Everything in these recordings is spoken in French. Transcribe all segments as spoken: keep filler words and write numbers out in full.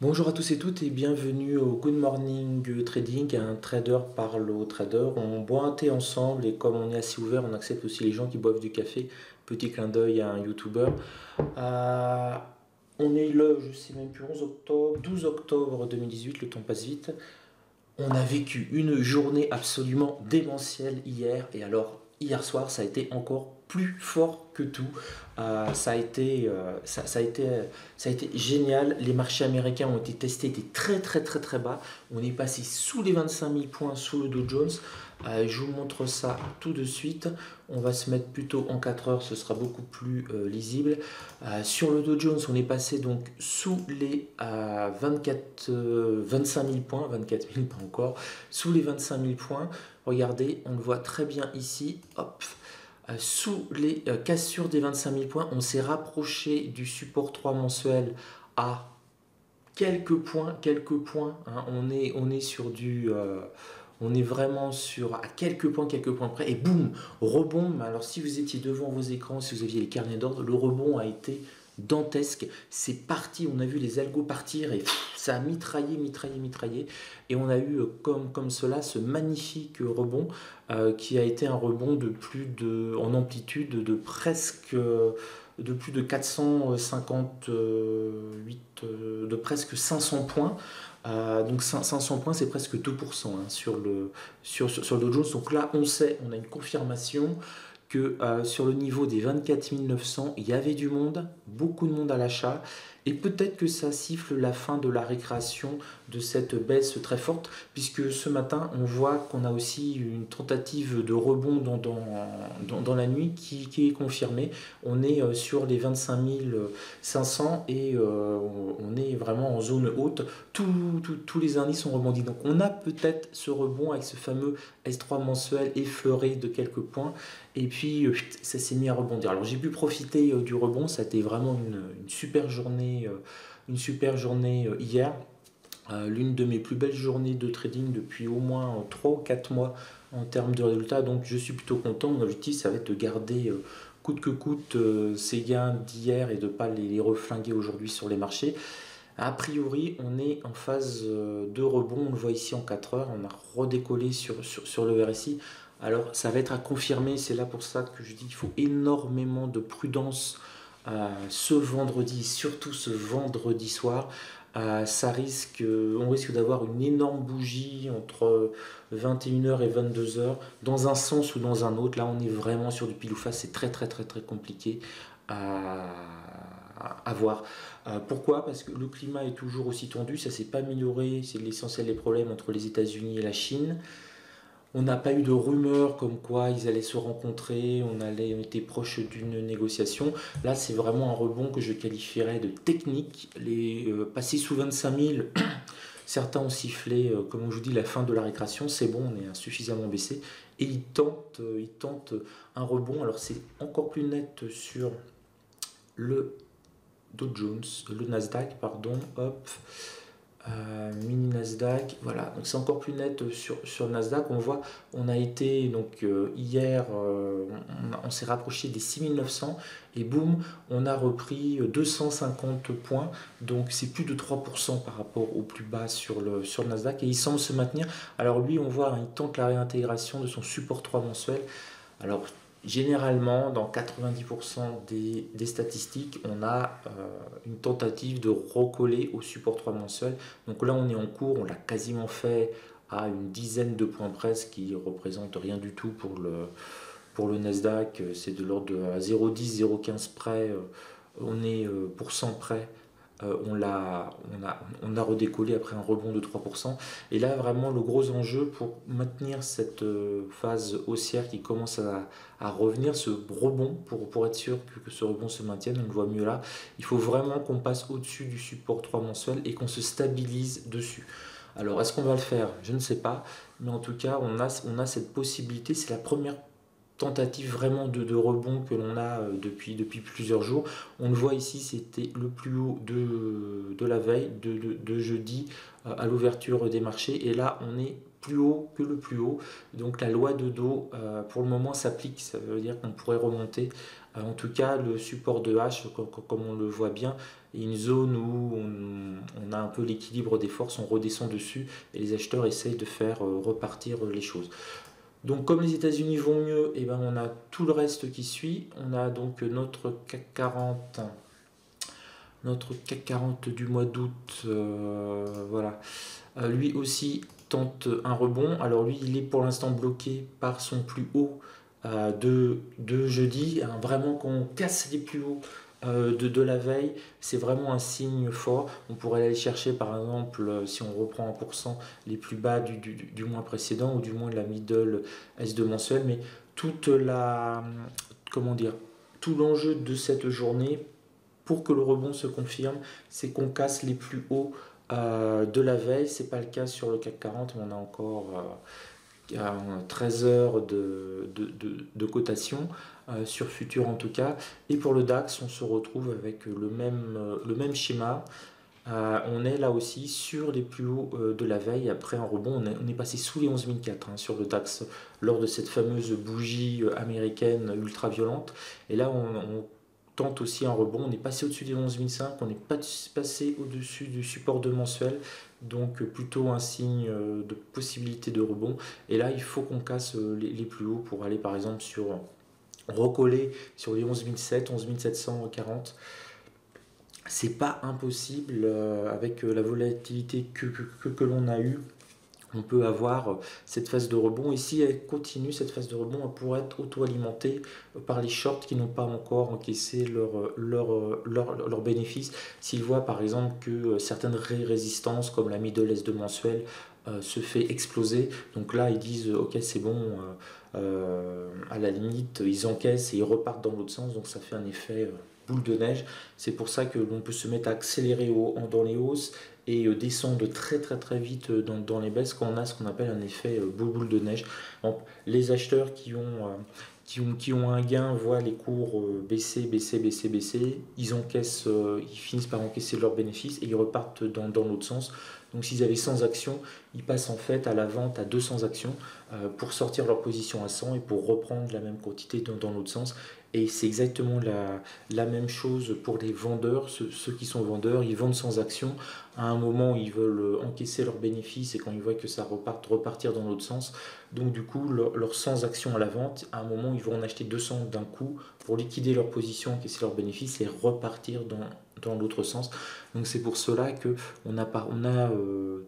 Bonjour à tous et toutes et bienvenue au Good Morning Trading, un trader parle au trader. On boit un thé ensemble et comme on est assez ouvert, on accepte aussi les gens qui boivent du café. Petit clin d'œil à un YouTuber. Euh, on est le, je sais même plus, onze octobre, douze octobre deux mille dix-huit, le temps passe vite. On a vécu une journée absolument démentielle hier et alors hier soir ça a été encore plus fort que tout. Euh, ça a été, euh, ça, ça a été, ça a été génial. Les marchés américains ont été testés, étaient très très très très bas. On est passé sous les vingt-cinq mille points sous le Dow Jones. Euh, je vous montre ça tout de suite. On va se mettre plutôt en quatre heures, ce sera beaucoup plus euh, lisible. Euh, sur le Dow Jones, on est passé donc sous les euh, vingt-quatre, euh, vingt-cinq mille points, vingt-quatre mille pas encore, sous les vingt-cinq mille points. Regardez, on le voit très bien ici. Hop. Sous les euh, cassures des vingt-cinq mille points, on s'est rapproché du support trois mensuel à quelques points, quelques points. Hein. On est, on est sur du, euh, on est vraiment sur à quelques points, quelques points près. Et boum, rebond. Alors si vous étiez devant vos écrans, si vous aviez les carnets d'ordre, le rebond a été dantesque. C'est parti, on a vu les algos partir et ça a mitraillé, mitraillé, mitraillé. Et on a eu comme, comme cela ce magnifique rebond euh, qui a été un rebond de plus de, en amplitude de presque de plus de quatre cent cinquante-huit, de presque cinq cents points. Euh, donc cinq cents points, c'est presque deux pour cent hein, sur le sur, sur, sur le Dow Jones. Donc là, on sait, on a une confirmation que euh, sur le niveau des vingt-quatre mille neuf cents, il y avait du monde, beaucoup de monde à l'achat, et peut-être que ça siffle la fin de la récréation de cette baisse très forte, puisque ce matin, on voit qu'on a aussi une tentative de rebond dans, dans, dans, dans la nuit qui, qui est confirmée. On est euh, sur les vingt-cinq mille cinq cents et euh, on est vraiment en zone haute. Tout, tout, tous les indices ont rebondi. Donc on a peut-être ce rebond avec ce fameux S trois mensuel effleuré de quelques points, et puis puis ça s'est mis à rebondir. Alors j'ai pu profiter euh, du rebond, ça a été vraiment une, une super journée, euh, une super journée euh, hier. Euh, L'une de mes plus belles journées de trading depuis au moins euh, trois ou quatre mois en termes de résultats, donc je suis plutôt content. Mon objectif ça va être de garder euh, coûte que coûte euh, ces gains d'hier et de ne pas les, les reflinguer aujourd'hui sur les marchés. A priori, on est en phase de rebond, on le voit ici en quatre heures, on a redécollé sur, sur, sur le R S I. Alors ça va être à confirmer, c'est là pour ça que je dis qu'il faut énormément de prudence euh, ce vendredi, surtout ce vendredi soir. Euh, ça risque, euh, on risque d'avoir une énorme bougie entre vingt et une heures et vingt-deux heures, dans un sens ou dans un autre. Là on est vraiment sur du pile ou face, c'est très très très très compliqué à, à voir. Euh, pourquoi? Parce que le climat est toujours aussi tendu, ça s'est pas amélioré, c'est l'essentiel des problèmes entre les États-Unis et la Chine. On n'a pas eu de rumeurs comme quoi ils allaient se rencontrer, on, allait, on était proche d'une négociation. Là, c'est vraiment un rebond que je qualifierais de technique. Les euh, passés sous vingt-cinq mille, certains ont sifflé, euh, comme je vous dis, la fin de la récréation. C'est bon, on est suffisamment baissé. Et ils tentent, euh, ils tentent un rebond. Alors, c'est encore plus net sur le Dow Jones, le Nasdaq, pardon, hop. Euh, mini Nasdaq, voilà, donc c'est encore plus net sur, sur Nasdaq. On voit, on a été donc euh, hier, euh, on, on s'est rapproché des six mille neuf cents et boum, on a repris deux cent cinquante points, donc c'est plus de trois pour cent par rapport au plus bas sur le, sur le Nasdaq et il semble se maintenir. Alors lui, on voit, hein, il tente la réintégration de son support trois mensuel. Alors généralement, dans quatre-vingt-dix pour cent des, des statistiques, on a euh, une tentative de recoller au support trois mensuel. Donc là, on est en cours, on l'a quasiment fait à une dizaine de points près, ce qui représente rien du tout pour le, pour le Nasdaq. C'est de l'ordre de zéro virgule dix, zéro virgule quinze près, on est euh, pour cent près. Euh, on, a, on, a, on a redécollé après un rebond de trois pour cent. Et là, vraiment, le gros enjeu pour maintenir cette euh, phase haussière qui commence à, à revenir, ce rebond, pour, pour être sûr que, que ce rebond se maintienne, on le voit mieux là, il faut vraiment qu'on passe au-dessus du support trois mensuel et qu'on se stabilise dessus. Alors, est-ce qu'on va le faire? Je ne sais pas. Mais en tout cas, on a, on a cette possibilité. C'est la première tentative vraiment de, de rebond que l'on a depuis, depuis plusieurs jours. On le voit ici, c'était le plus haut de, de la veille, de, de, de jeudi, à l'ouverture des marchés. Et là, on est plus haut que le plus haut. Donc la loi de Dow, euh, pour le moment, s'applique. Ça veut dire qu'on pourrait remonter. Euh, en tout cas, le support de H, comme, comme on le voit bien, est une zone où on, on a un peu l'équilibre des forces, on redescend dessus et les acheteurs essayent de faire repartir les choses. Donc comme les États-Unis vont mieux, et ben on a tout le reste qui suit. On a donc notre CAC quarante, notre CAC quarante du mois d'août, euh, voilà, euh, lui aussi tente un rebond. Alors lui, il est pour l'instant bloqué par son plus haut euh, de, de jeudi, hein, vraiment quand on casse les plus hauts Euh, de, de la veille, c'est vraiment un signe fort. On pourrait aller chercher par exemple, euh, si on reprend un pour cent, les plus bas du, du, du mois précédent, ou du moins de la middle S deux mensuelle, mais toute la, comment dire, tout l'enjeu de cette journée pour que le rebond se confirme, c'est qu'on casse les plus hauts euh, de la veille. C'est pas le cas sur le CAC quarante, mais on a encore euh, treize heures de, de, de, de cotation euh, sur futur en tout cas. Et pour le DAX, on se retrouve avec le même, euh, le même schéma. Euh, on est là aussi sur les plus hauts euh, de la veille. Après un rebond, on est, on est passé sous les onze mille quatre cents hein, sur le DAX lors de cette fameuse bougie américaine ultra violente. Et là, on, on tente aussi un rebond. On est passé au-dessus des onze mille cinq cents, on n'est pas passé au-dessus du support de mensuel, donc plutôt un signe de possibilité de rebond. Et là, il faut qu'on casse les, les plus hauts pour aller par exemple sur recoller sur les onze mille sept cents, onze mille sept cent quarante. C'est pas impossible euh, avec la volatilité que, que, que l'on a eue. On peut avoir cette phase de rebond, et si elle continue cette phase de rebond, elle pourrait être auto-alimentée par les shorts qui n'ont pas encore encaissé leurs leur, leur, leur bénéfices. S'ils voient par exemple que certaines ré résistances comme la middle S deux mensuelle euh, se fait exploser, donc là ils disent ok c'est bon, euh, euh, à la limite ils encaissent et ils repartent dans l'autre sens, donc ça fait un effet euh, boule de neige. C'est pour ça que l'on peut se mettre à accélérer au, dans les hausses et descendre très très très vite dans, dans les baisses quand on a ce qu'on appelle un effet boule de neige. Donc, les acheteurs qui ont, qui, ont, qui ont un gain voient les cours baisser, baisser, baisser, baisser, ils encaissent, ils finissent par encaisser leurs bénéfices et ils repartent dans, dans l'autre sens. Donc s'ils avaient cent actions, ils passent en fait à la vente à deux cents actions pour sortir leur position à cent et pour reprendre la même quantité dans, dans l'autre sens. Et c'est exactement la, la même chose pour les vendeurs, ceux, ceux qui sont vendeurs, ils vendent sans action. À un moment, ils veulent encaisser leurs bénéfices et quand ils voient que ça reparte, repartir dans l'autre sens. Donc du coup, leurs leur cent actions à la vente, à un moment, ils vont en acheter deux cents d'un coup pour liquider leur position, encaisser leurs bénéfices et repartir dans, dans l'autre sens. Donc c'est pour cela qu'on a, on a euh,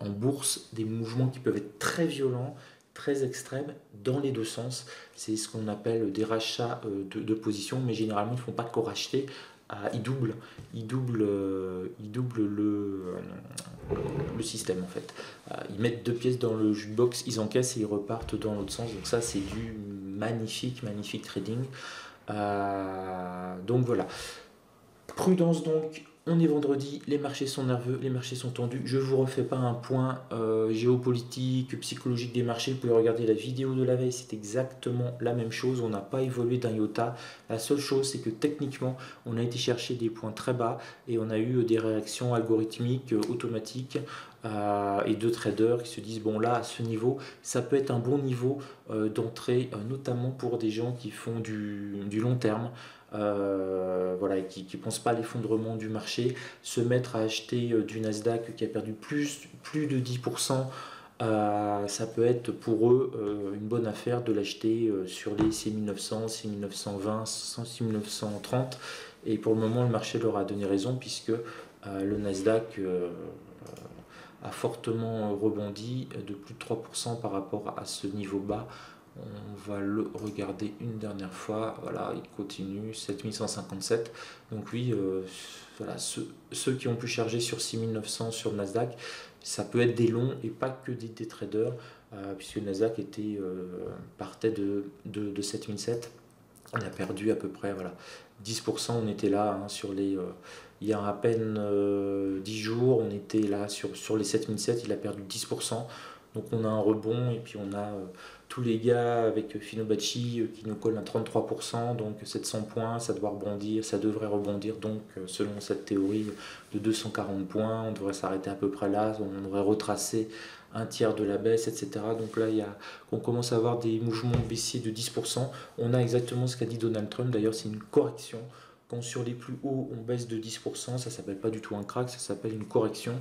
en bourse des mouvements qui peuvent être très violents, très extrêmes dans les deux sens. C'est ce qu'on appelle des rachats de, de position, mais généralement ils ne font pas qu'en racheter, ils doublent, ils doublent, ils doublent le, le système en fait. Ils mettent deux pièces dans le jukebox, ils encaissent et ils repartent dans l'autre sens. Donc ça c'est du magnifique, magnifique trading. Euh, donc voilà. Prudence donc. On est vendredi, les marchés sont nerveux, les marchés sont tendus. Je ne vous refais pas un point euh, géopolitique, psychologique des marchés. Vous pouvez regarder la vidéo de la veille, c'est exactement la même chose. On n'a pas évolué d'un iota. La seule chose, c'est que techniquement, on a été chercher des points très bas et on a eu des réactions algorithmiques, euh, automatiques euh, et de traders qui se disent « bon là, à ce niveau, ça peut être un bon niveau euh, d'entrée, euh, notamment pour des gens qui font du, du long terme ». Euh, voilà, qui ne pensent pas à l'effondrement du marché, se mettre à acheter euh, du Nasdaq qui a perdu plus, plus de dix pour cent, euh, ça peut être pour eux euh, une bonne affaire de l'acheter euh, sur les six mille neuf cents, six mille neuf cent vingt, six mille neuf cent trente, et pour le moment le marché leur a donné raison puisque euh, le Nasdaq euh, a fortement rebondi de plus de trois pour cent par rapport à ce niveau bas. On va le regarder une dernière fois. Voilà, il continue, sept mille cent cinquante-sept. Donc oui, euh, voilà, ceux, ceux qui ont pu charger sur six mille neuf cents sur Nasdaq, ça peut être des longs et pas que des, des traders, euh, puisque le Nasdaq était, euh, partait de, de, de sept mille sept cents. On a perdu à peu près voilà, dix pour cent. On était là hein, sur les, euh, il y a à peine euh, dix jours, on était là sur, sur les sept mille sept cents, il a perdu dix pour cent. Donc on a un rebond et puis on a euh, tous les gars avec Finobachi euh, qui nous colle à trente-trois pour cent, donc sept cents points, ça doit rebondir, ça devrait rebondir, donc euh, selon cette théorie de deux cent quarante points, on devrait s'arrêter à peu près là, on devrait retracer un tiers de la baisse, et cetera. Donc là, il y a, on commence à avoir des mouvements baissiers de dix pour cent, on a exactement ce qu'a dit Donald Trump, d'ailleurs c'est une correction Quand sur les plus hauts, on baisse de dix pour cent, ça s'appelle pas du tout un crack, ça s'appelle une correction.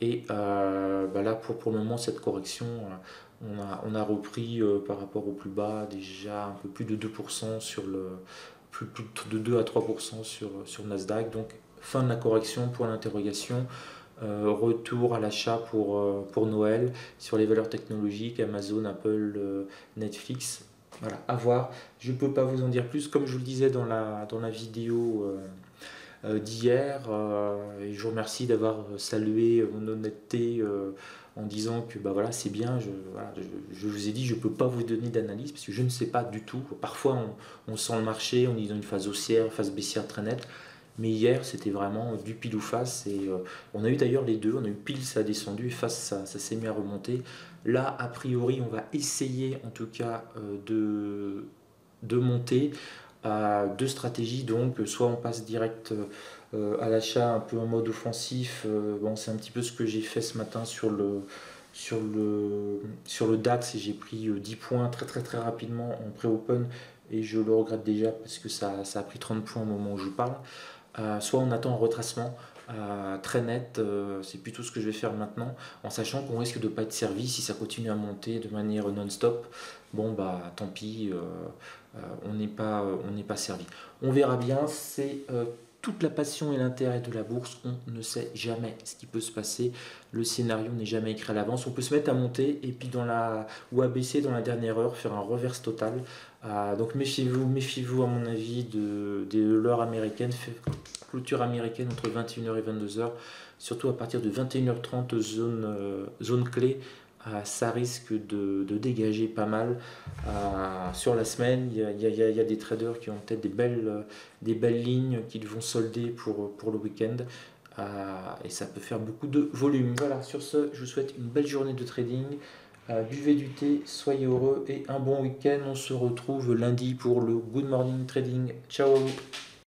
Et euh, bah là, pour, pour le moment, cette correction, on a, on a repris euh, par rapport au plus bas déjà un peu plus de deux pour cent sur le... Plus, plus de deux à trois pour cent sur, sur Nasdaq. Donc, fin de la correction pour l'interrogation. Euh, retour à l'achat pour, euh, pour Noël sur les valeurs technologiques, Amazon, Apple, euh, Netflix. Voilà, à voir. Je ne peux pas vous en dire plus. Comme je vous le disais dans la, dans la vidéo euh, euh, d'hier, euh, et je vous remercie d'avoir salué mon honnêteté euh, en disant que bah, voilà, c'est bien, je, voilà, je, je vous ai dit, je ne peux pas vous donner d'analyse parce que je ne sais pas du tout. Parfois, on, on sent le marché, on est dans une phase haussière, phase baissière très nette. Mais hier, c'était vraiment du pile ou face. Et, euh, on a eu d'ailleurs les deux. On a eu pile, ça a descendu. Et face, ça, ça s'est mis à remonter. Là, a priori, on va essayer en tout cas euh, de, de monter à deux stratégies. Donc, soit on passe direct euh, à l'achat un peu en mode offensif. Euh, bon, c'est un petit peu ce que j'ai fait ce matin sur le... Sur le, sur le DAX, et j'ai pris dix points très très très rapidement en pré-open et je le regrette déjà parce que ça, ça a pris trente points au moment où je vous parle. Euh, soit on attend un retracement euh, très net, euh, c'est plutôt ce que je vais faire maintenant, en sachant qu'on risque de ne pas être servi si ça continue à monter de manière non-stop. Bon bah tant pis, euh, euh, on n'est pas, euh, pas servi. On verra bien, c'est... Euh, toute la passion et l'intérêt de la bourse, on ne sait jamais ce qui peut se passer. Le scénario n'est jamais écrit à l'avance. On peut se mettre à monter et puis dans la ou à baisser dans la dernière heure, faire un reverse total. Euh, donc méfiez-vous, méfiez-vous à mon avis de, de l'heure américaine, clôture américaine entre vingt et une heures et vingt-deux heures. Surtout à partir de vingt et une heures trente, zone, euh, zone clé. Euh, ça risque de, de dégager pas mal euh, sur la semaine. Il y a, il y a, il y a des traders qui ont peut-être des belles, des belles lignes qu'ils vont solder pour, pour le week-end euh, et ça peut faire beaucoup de volume. Voilà, sur ce, je vous souhaite une belle journée de trading. Euh, buvez du thé, soyez heureux et un bon week-end. On se retrouve lundi pour le Good Morning Trading. Ciao!